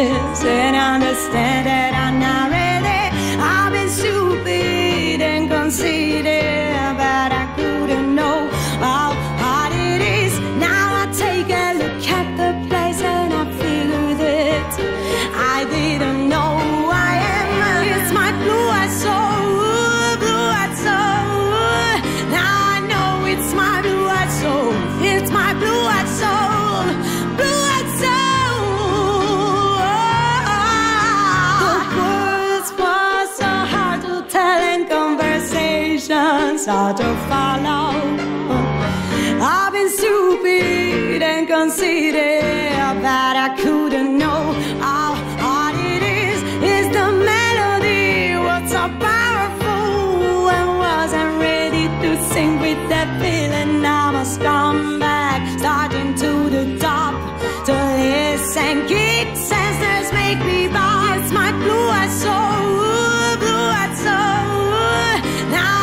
is, and I understand that I'm not ready. I've been stupid and conceited, but I couldn't know how hard it is. Now I take a look at the place and I figured it. I didn't know I am. It's my blue-eyed soul, blue-eyed soul. Now I know it's my blue-eyed soul. It's my blue-eyed soul. How to follow. I've been stupid and conceited, but I couldn't know how hard it is. Is the melody what's so powerful? I wasn't ready to sing with that feeling. I must come back, starting to the top, to listen. Keep senses make me thought. It's my blue-eyed soul, blue-eyed soul. Now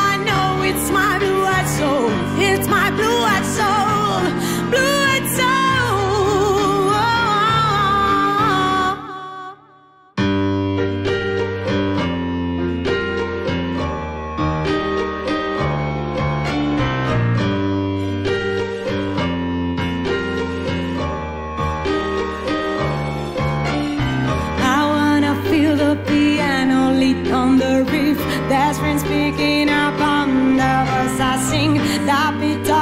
it's my blue-eyed soul, it's my blue-eyed soul, blue-eyed soul. I wanna feel the piano lead on the riff, that's friends picking up on the verse I sing, that beat.